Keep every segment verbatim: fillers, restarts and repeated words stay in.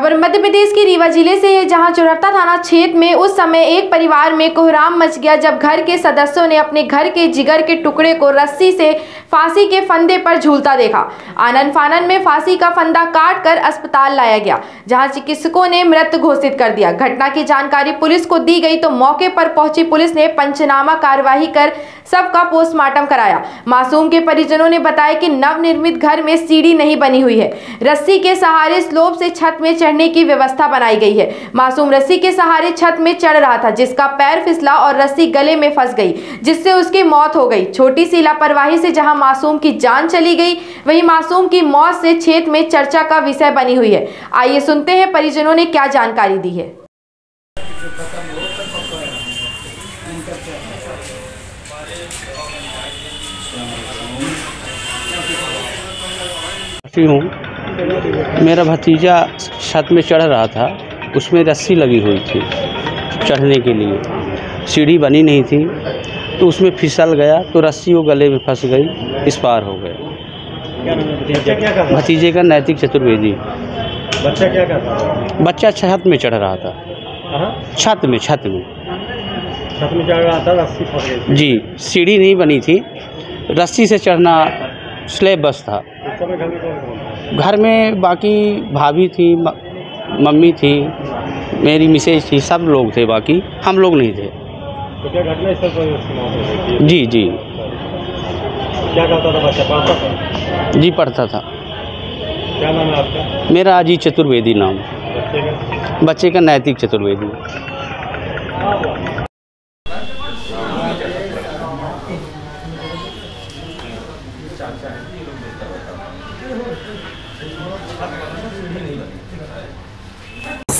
खबर मध्य प्रदेश के रीवा जिले से है, जहां चोरहत्ता थाना क्षेत्र में उस समय एक परिवार में कोहराम मच गया जब घर के सदस्यों ने अपने घर के जिगर के टुकड़े को रस्सी से फांसी के फंदे पर झूलता देखा। आनन फानन में फांसी का फंदा काट कर अस्पताल लाया गया, जहां चिकित्सकों ने मृत घोषित कर दिया। घटना की जानकारी पुलिस को दी गई तो मौके पर पहुंची पुलिस ने पंचनामा कार्यवाही कर सबका पोस्टमार्टम कराया। मासूम के परिजनों ने बताया कि नवनिर्मित घर में सीढ़ी नहीं बनी हुई है, रस्सी के सहारे स्लोप से छत में चढ़ने की व्यवस्था बनाई गई है। मासूम रस्सी के सहारे छत में चढ़ रहा था, जिसका पैर फिसला और रस्सी गले में फंस गई, जिससे उसकी मौत हो गई। छोटी सी लापरवाही से जहां मासूम की जान चली गई, वहीं मासूम की मौत से क्षेत्र में चर्चा का विषय बनी हुई है। आइए सुनते हैं परिजनों ने क्या जानकारी दी है। मेरा भतीजा छत में चढ़ रहा था, उसमें रस्सी लगी हुई थी चढ़ने के लिए, सीढ़ी बनी नहीं थी, तो उसमें फिसल गया तो रस्सी वो गले में फंस गई, इस पार हो गए। भतीजे का नैतिक चतुर्वेदी। बच्चा क्या करता? बच्चा छत में चढ़ रहा था, छत में छत में छत में चढ़ रहा था, रस्सी फंस गई। जी, सीढ़ी नहीं बनी थी, रस्सी से चढ़ना स्लेब बस था। घर में बाकी भाभी थी, मम्मी थी, मेरी मिसेज थी, सब लोग थे, बाकी हम लोग नहीं थे। तो क्या घटना स्थल? जी जी। क्या करता था बच्चा? पढ़ता था? जी पढ़ता था। क्या नाम है आपका? मेरा अजीत चतुर्वेदी नाम। बच्चे का? बच्चे का नैतिक चतुर्वेदी।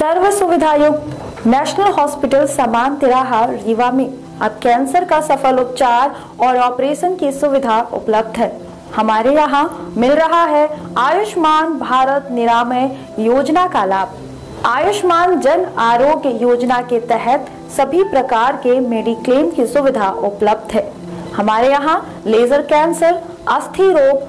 सर्व सुविधायुक्त नेशनल हॉस्पिटल समान तिराहा रीवा में अब कैंसर का सफल उपचार और ऑपरेशन की सुविधा उपलब्ध है। हमारे यहाँ मिल रहा है आयुष्मान भारत निरामय योजना का लाभ। आयुष्मान जन आरोग्य योजना के तहत सभी प्रकार के मेडिक्लेम की सुविधा उपलब्ध है। हमारे यहाँ लेजर कैंसर, अस्थि रोग,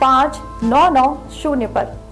पाँच नौ नौ शून्य पर।